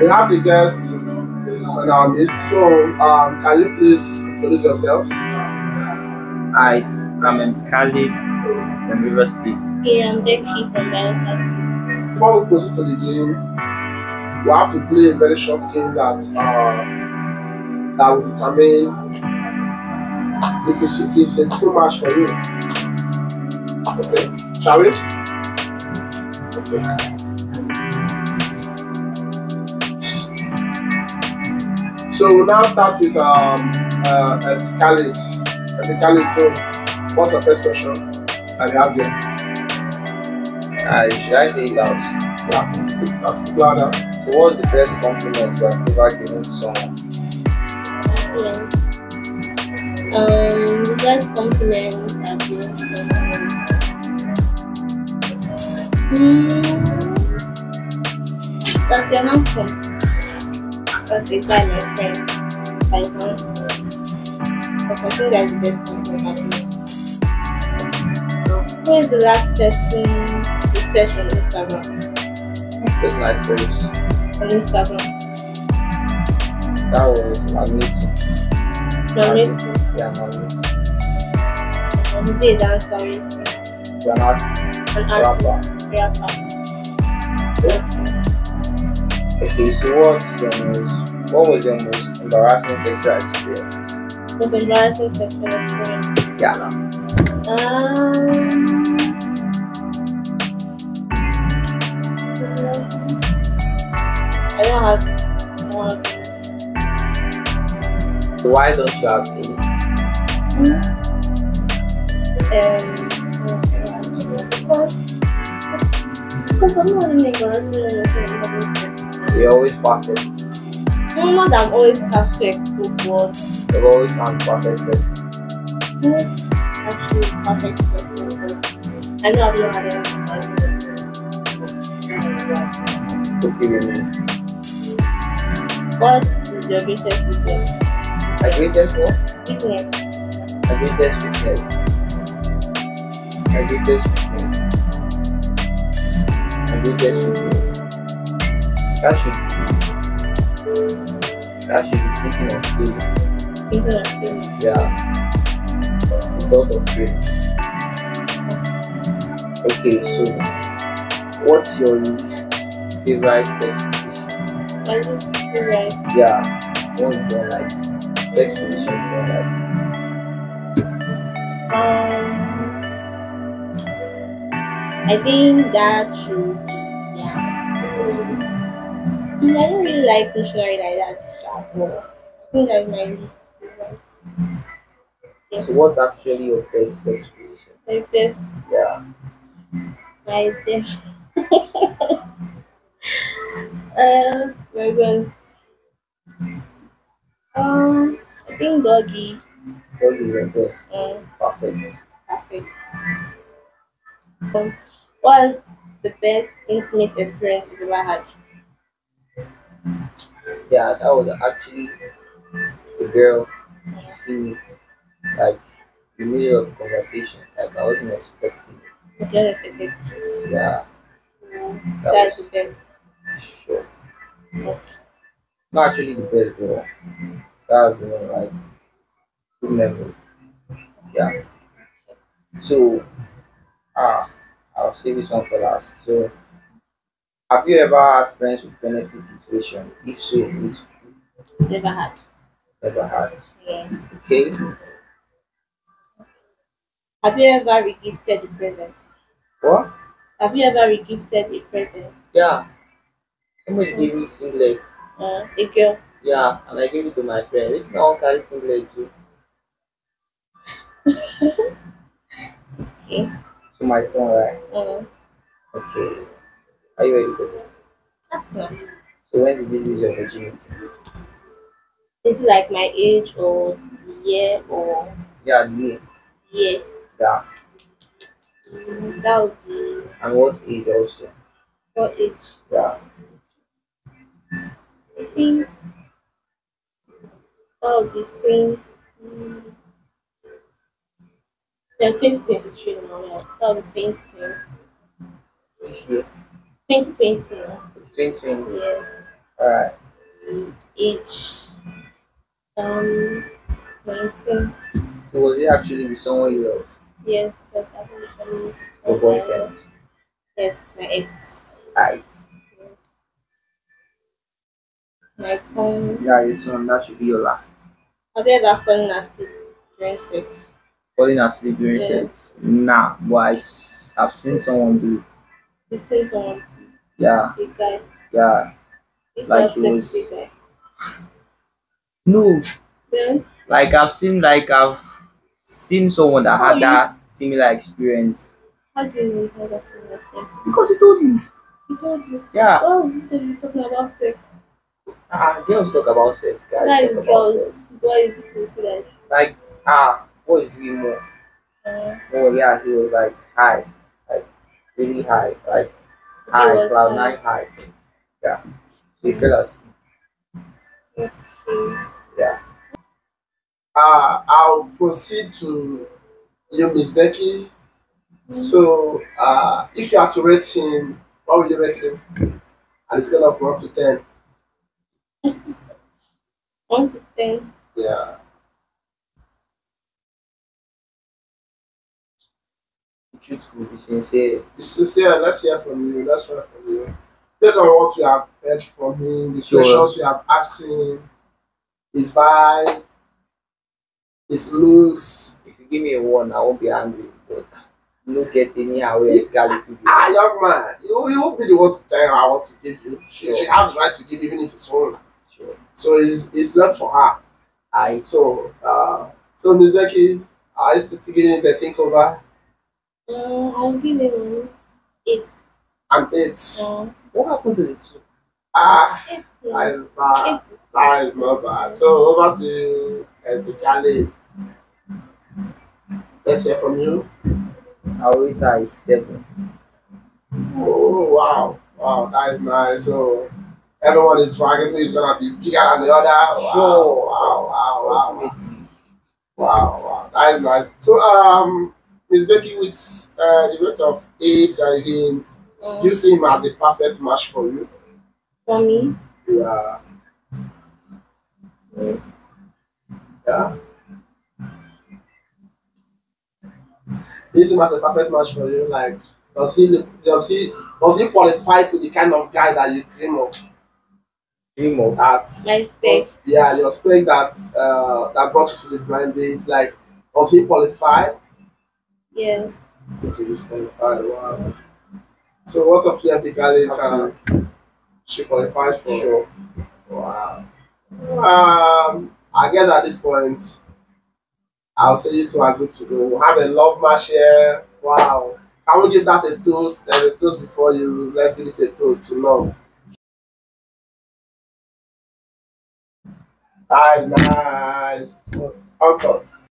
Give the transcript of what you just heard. We have the guests in our midst, so can you please introduce yourselves? Hi, I'm Epicalit from River State. Yeah, I'm Deki from Bayelsa State. Before we proceed to the game, we have to play a very short game that will determine if it's a true match for you. Okay, shall we? Okay. So we'll now start with Epicalit. So what's the first question that you have there? Should I say it out? Yeah, speak louder. So what's the best compliment you have ever given to someone? Compliment. The best compliment I've given to someone. That you're handsome. That's it by my friend. That is handsome. But I think that's the best compliment I've made. Who is the last person you searched on Instagram? Person I searched on Instagram? That was Magneto. Magneto? Yeah, Magneto. Is he a dancer or is he an artist? An artist. Rapper. Okay, so what was your most embarrassing sexual experience? Was embarrassing sexual experience. Yeah. I don't have one. So why don't you have any? Because I'm not an embarrassing. So you're always perfect. No, not that I'm always perfect, but you're always a perfect person. Actually, perfect person, but I know I've not had any perfect. Okay, women. What is your greatest weakness? My greatest what? Weakness. My greatest weakness. My greatest weakness. My greatest weakness. That should be thinking of feeling. Yeah, a lot of fear. Okay, so what's your least favorite sex position? My least favorite? Yeah, one you don't like. Sex position you don't like. I think that should be, yeah. I don't really like missionary like that, so I think that's my least. Yes. So what's actually your best sex position? My best? Yeah. My best. My best. I think doggy. Doggy is your best. Perfect. Perfect. What's the best intimate experience you've ever had? Yeah, that was actually a girl. You see me, like, in the middle of conversation, like, I wasn't expecting it. You didn't expect it? Just... Yeah. That's the best. Sure. Okay. Not actually the best, but that was, like, good memory. Yeah. So, I'll save this one for last. So, have you ever had friends with benefit situation? If so, it's never had. Never had. Yeah. Okay. Have you ever regifted a present? What? Have you ever regifted a present? Yeah. Somebody gave me singlet. A girl. Yeah, and I gave it to my friend. Which no one carries singlet too. Okay. So my turn, right? Okay. Are you ready for this? That's not. So when did you lose your virginity? Is it like my age or the year or? Yeah, the year. Yeah. That would be. And what age also? What age? Yeah. I think that would be 20. Yeah, 2023 now. Yeah, that would be 2020. This year. 2020. 2020. Yeah. for each dancing. So was it actually with someone you love? Yes, so that was actually your boyfriend. Yes, my ex. Yes. My tongue. Yeah, your tongue. That should be your last. Have you ever fallen asleep during sex? Falling asleep during sex? Nah, but I've seen someone do it. You've seen someone do it? Yeah. Big guy. Yeah. It's like it was. Big guy. No. Then? Like I've seen someone that had that similar experience. How do you know you had a similar experience? Because he told you. He told you? Yeah. Oh, you talking about sex. Girls talk about sex, guys. Guys, talk girls. About sex. Boys do like. Like boys doing more. Oh yeah, he was like high, like really high, like high, cloud nine high. Yeah, he fell asleep. Okay. Yeah. I'll proceed to you, Miss Becky. So, if you had to rate him, what would you rate him? On a scale of 1 to 10. 1 to 10. Yeah. Be truthful, be sincere. Be sincere. Let's hear from you. Let's hear from you. Based on what you have heard from him, the questions you have asked him, his vibe, his looks. If you give me a 1, I won't be angry, but you don't get any away. Ah, young man, you won't be the one to tell her I want to give you. Sure. She has the right to give even if it's wrong. Sure. So it's not for her. Aye. So so Miss Becky, are you still taking it to think over? I'll give him 8. An 8. What happened to the 2? That is not bad. So over to Epicalit. Let's hear from you. Our rate is 7. Oh wow, that is nice. So everyone is dragging who is gonna be bigger than the other. Wow, sure. Wow, that is nice. So Miss Becky, with the rate of 8 that again, do you see him as the perfect match for you? For me? Yeah. Yeah. Do you see him as a perfect match for you? Like, does he qualify to the kind of guy that you dream of? Dream of that? My spec. Yeah, your spec that brought you to the blind date. Like, does he qualify? Yes. Okay, he's qualified. Wow. So what of you, Epicalit? She qualified for. Sure. Wow. I guess at this point, I'll say you two are good to go. We'll have a love match here. Wow. Can we give that a toast? There's a toast before you. Let's give it a toast to love. That is nice. All thoughts.